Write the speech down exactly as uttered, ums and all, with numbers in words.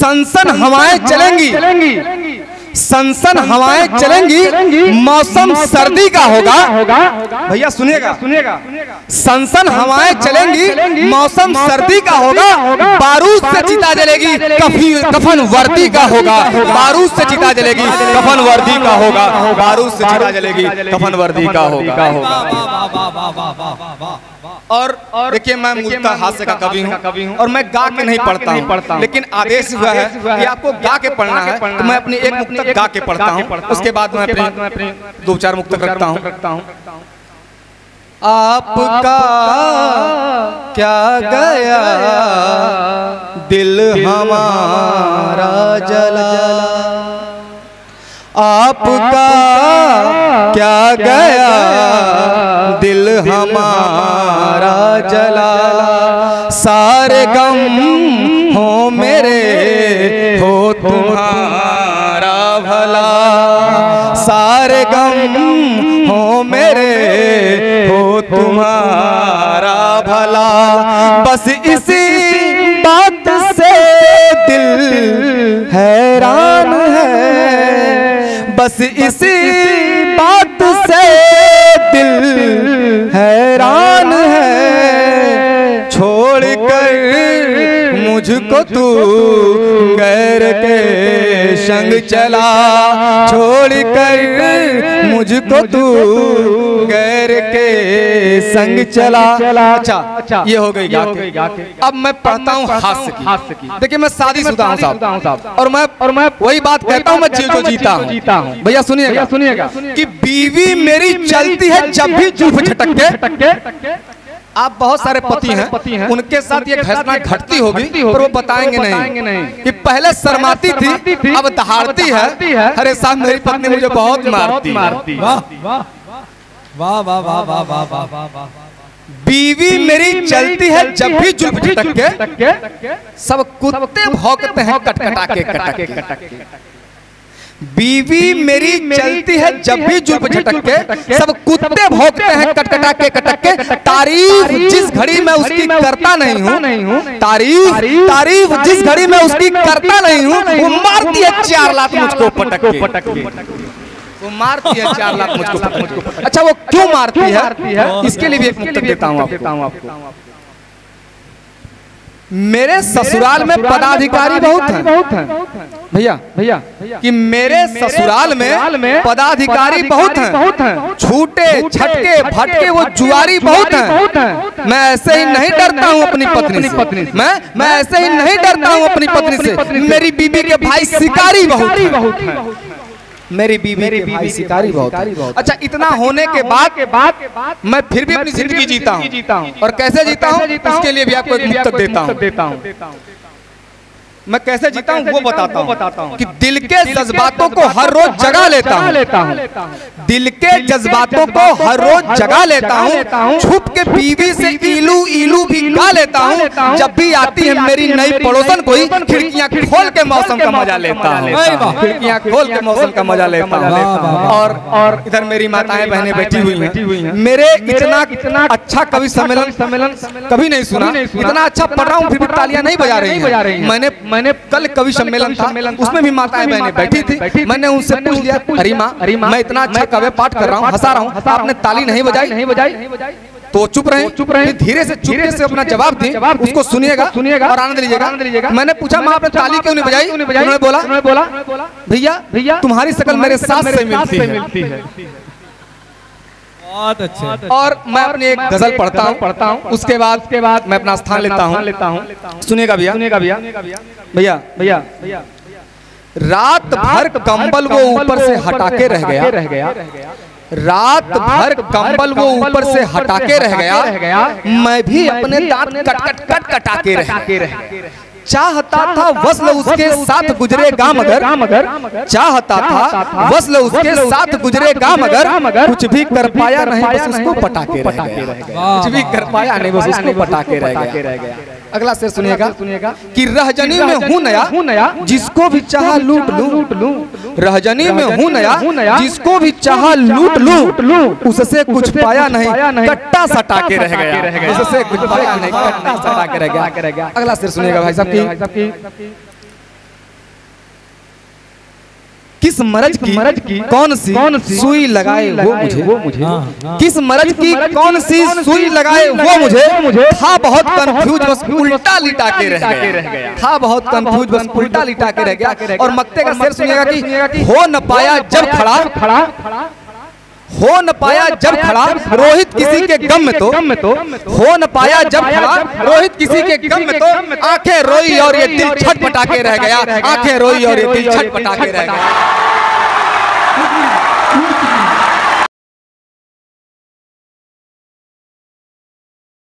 सनसन हवाएं चलेंगी, सनसन हवाएं चलेंगी, मौसम सर्दी का होगा। भैया सुनेगा सुनेगा सनसन हवाएं चलेंगी, मौसम सर्दी का होगा। बारूद से चिता जलेगी, कफन वर्दी का होगा। बारूद से चिता जलेगी, कफन वर्दी का होगा। बारूद से चिता जलेगी, कफन वर्दी का होगा। और देखिए मैं मूलतः हास्य का कवि कवि हूँ और मैं गा के नहीं पढ़ता हूँ, लेकिन आदेश हुआ है कि आपको गा के पढ़ना है तो मैं अपनी एक मुक्तक गा के पढ़ता हूँ, उसके बाद मैं अपनी दो चार मुक्तक रखता हूँ। आपका क्या गया दिल हमारा जला, आपका क्या गया दिल हमारा जला। सारे गम हो मेरे हो तुम्हारा भला, सारे गम हो मेरे हो तुम्हारा भला। बस इसी बात से दिल हैरान है, बस इसी बात से दिल हैरान है। छोड़ कर मुझको तू गैर के संग चला, छोड़ कर मुझको तू गैर के संग चला। अच्छा ये हो गई गा के। अब मैं पढ़ता हूँ हास्य की। देखिए मैं शादीशुदा हूँ साहब, और मैं और मैं वही बात कहता हूँ, मैं जो जीता हूँ। भैया सुनिएगा सुनिएगा कि बीवी मेरी चलती है जब भी चुप झटकते। आप बहुत सारे पति हैं, हैं उनके साथ ये घटना घटती होगी पर वो बताएंगे नहीं कि पहले शर्माती थी अब दहाड़ती है। अरे साहब मेरी पत्नी मुझे बहुत मारती। वाह वाह वाह वाह वाह वाह। बीवी मेरी चलती है जब भी जुल्फ झटक के, सब कुत्ते भौंकते हैं कटकटा के कटक के। बीवी मेरी चलती है जब भी जुल्फ झटके, सब कुत्ते भौंकते हैं कटकटा के कटक के। तारीफ जिस घड़ी मैं उसकी करता नहीं हूँ, तारीफ तारीफ जिस घड़ी मैं उसकी करता नहीं हूँ, वो मारती है चार लाख मुझको पटक के। वो मारती है चार लाख मुझको। अच्छा वो क्यों मारती है इसके लिए भी एक मुक्तक देता हूँ आपको। मेरे ससुराल में पदाधिकारी बहुत हैं भैया भैया कि मेरे ससुराल में पदाधिकारी बहुत हैं। छूटे छटके भटके वो जुआरी बहुत हैं। मैं ऐसे ही नहीं डरता हूँ अपनी पत्नी पत्नी मैं मैं ऐसे ही नहीं डरता हूँ अपनी पत्नी से। मेरी बीबी के भाई शिकारी बहुत हैं, मेरी बीवी मेरी बीवी सिकारी बहुत। अच्छा इतना होने के बाद के बाद मैं फिर भी अपनी जिंदगी जीता हूँ जीता हूँ और कैसे जीता हूँ उसके लिए भी आपको एक मुक्तक देता हूँ। मैं कैसे जीता हूँ वो बताता हूँ बताता हूँ कि दिल के जज्बातों को हर रोज जगा लेता हूँ लेता हूँ दिल के जज्बातों को हर रोज जगा लेता हूँ। छुप के बीवी से इलू इलू भी गा लेता हूँ। जब भी आती है मेरी नई पड़ोसन कोई, खिड़कियाँ खोल के मौसम का मजा लेता हूँ, खिड़कियाँ खोल के मौसम का मजा लेता हूँ। और और इधर मेरी माताएं बहनें बैठी हुई हैं। मेरे इतना इतना अच्छा कवि सम्मेलन सम्मेलन कभी नहीं सुना, इतना अच्छा पढ़ रहा हूँ फिर भी तालियां नहीं बजा रही बजा रही मैंने मैंने कल कवि सम्मेलन था, उसमें भी माताएं बहनें बैठी थी। मैंने उनसे पूछ लिया, अरे माँ मैं इतना अच्छा कवि पाठ कर रहा हूँ, हंसा रहा हूँ, आपने ताली नहीं बजाई नहीं बजाई तो चुप रहे चुप रहे धीरे से धीरे से अपना जवाब दें, उसको सुनिएगा सुनिएगा और आनंद लीजिएगा। मैंने पूछा माँ आपने ताली क्यों नहीं बजाई? उन्होंने बोला बोला भैया भैया तुम्हारी शक्ल मेरे साथ से मिलती है। बहुत अच्छे। और मैं अपनी एक गजल पढ़ता हूँ पढ़ता हूँ उसके बाद के बाद मैं अपना स्थान लेता हूँ लेता हूँ सुनेगा भैया सुनेगा भैया भैया भैया भैया रात भर कंबल वो ऊपर से हटा के रह गया रह गया रात भर कंबल वो ऊपर से हटा के रह गया। मैं भी अपने दांत कट कट कट कटा के रह गया। चाहता था वस्ल उसके साथ गुजरे गा मगर, चाहता था वस्ल उसके साथ गुजरे गा मगर, कुछ भी कर पाया नहीं बस उसको पटा के रह गया। कुछ भी कर पाया नहीं बस उसको पटा के रह गया। अगला शेर सुनिएगा सुनिएगा कि रहजनी में हूँ नया जिसको भी चाहा लूट लूं, रहजनी में हूँ नया जिसको भी चाहा लूट लूं, उससे कुछ पाया नहीं कट्टा सटा के रह गया। उससे कुछ पाया नहीं कट्टा सटा के रह गया। अगला शेर सुनिएगा भाई साहब। किस मर्ज की मर्ज की कौन सी सुई लगाए वो मुझे वो मुझे किस मर्ज की कौन सी सुई लगाए वो मुझे था बहुत कंफ्यूज बस उल्टा लिटा के रह गया था बहुत कंफ्यूज बस उल्टा लिटा के रह गया। और मक्ते का शेर सुनिएगा कि हो न पाया जब खड़ा खड़ा हो न पाया जब खड़ा रोहित किसी के गम में तो हो न पाया जब खड़ा रोहित किसी के गम में तो आंखें रोई और ये दिल छटपटा के रह गया आंखें रोई और ये दिल छटपटा के रह गया।